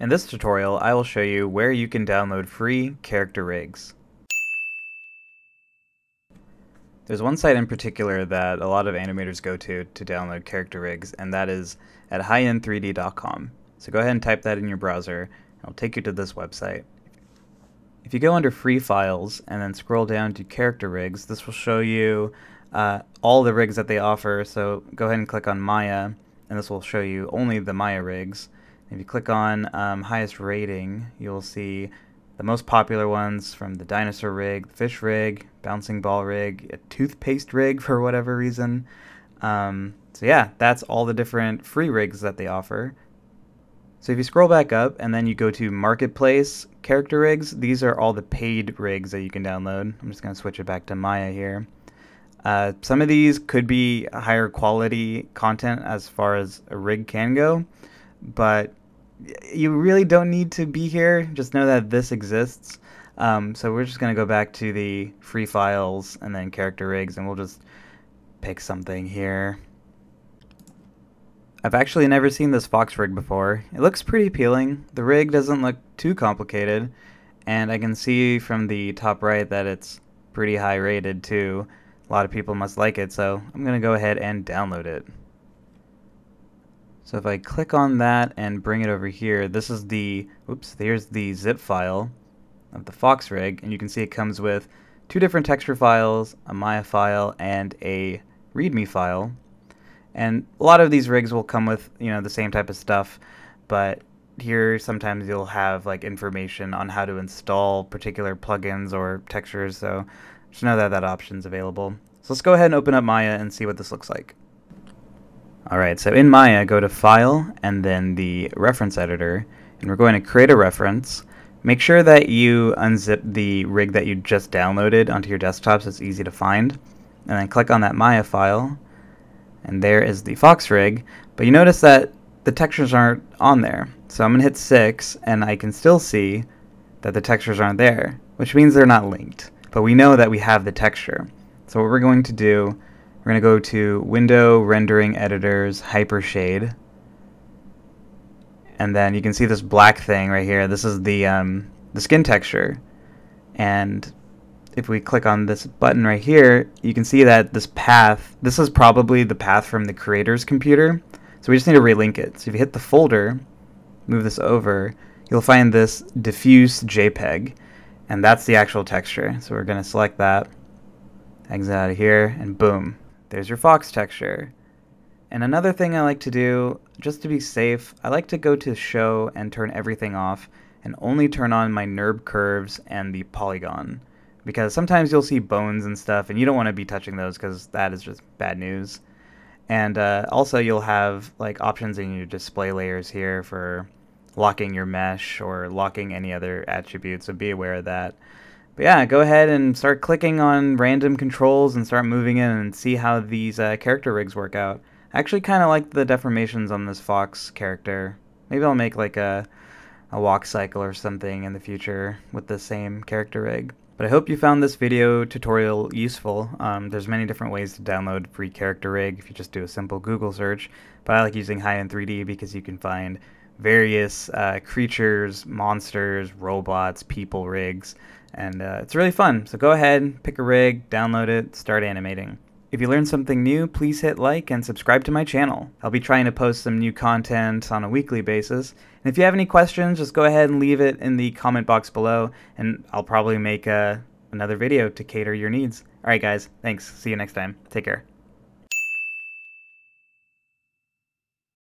In this tutorial, I will show you where you can download free character rigs. There's one site in particular that a lot of animators go to download character rigs, and that is at Highend3D.com. So go ahead and type that in your browser, and it'll take you to this website. If you go under Free Files and then scroll down to Character Rigs, this will show you all the rigs that they offer. So go ahead and click on Maya, and this will show you only the Maya rigs. If you click on highest rating, you'll see the most popular ones, from the dinosaur rig, the fish rig, bouncing ball rig, a toothpaste rig for whatever reason. So yeah, that's all the different free rigs that they offer. So if you scroll back up and then you go to Marketplace, Character Rigs, these are all the paid rigs that you can download. I'm just going to switch it back to Maya here. Some of these could be higher quality content as far as a rig can go, but you really don't need to be here. Just know that this exists. So we're just going to go back to the free files and then character rigs, and we'll just pick something here. I've actually never seen this fox rig before. It looks pretty appealing. The rig doesn't look too complicated, and I can see from the top right that it's pretty high rated too. A lot of people must like it, so I'm going to go ahead and download it. So if I click on that and bring it over here, this is the, oops, here's the zip file of the fox rig, and you can see it comes with two different texture files, a Maya file, and a README file. And a lot of these rigs will come with, you know, the same type of stuff, but here sometimes you'll have like information on how to install particular plugins or textures, so just know that that option's available. So let's go ahead and open up Maya and see what this looks like. Alright, so in Maya, go to File and then the Reference Editor, and we're going to create a reference. Make sure that you unzip the rig that you just downloaded onto your desktop so it's easy to find, and then click on that Maya file, and there is the fox rig, but you notice that the textures aren't on there. So I'm going to hit 6, and I can still see that the textures aren't there, which means they're not linked, but we know that we have the texture. So what we're going to do, we're going to go to Window, Rendering Editors, HyperShade, and then you can see this black thing right here. This is the skin texture, and if we click on this button right here, you can see that this path, this is probably the path from the creator's computer, so we just need to relink it. So if you hit the folder, move this over, you'll find this diffuse JPEG, and that's the actual texture. So we're going to select that, exit out of here, and boom. There's your fox texture. And another thing I like to do, just to be safe, I like to go to show and turn everything off and only turn on my NURB curves and the polygon, because sometimes you'll see bones and stuff and you don't want to be touching those because that is just bad news. And also you'll have like options in your display layers here for locking your mesh or locking any other attributes, so be aware of that. But yeah, go ahead and start clicking on random controls and start moving in and see how these character rigs work out. I actually kind of like the deformations on this fox character. Maybe I'll make like a walk cycle or something in the future with the same character rig. But I hope you found this video tutorial useful. There's many different ways to download free character rig if you just do a simple Google search. But I like using Highend3D because you can find various creatures, monsters, robots, people rigs, and it's really fun. So go ahead, pick a rig, download it, start animating. If you learned something new, please hit like and subscribe to my channel. I'll be trying to post some new content on a weekly basis, and if you have any questions, just go ahead and leave it in the comment box below, and I'll probably make another video to cater your needs. Alright guys, thanks, see you next time, take care.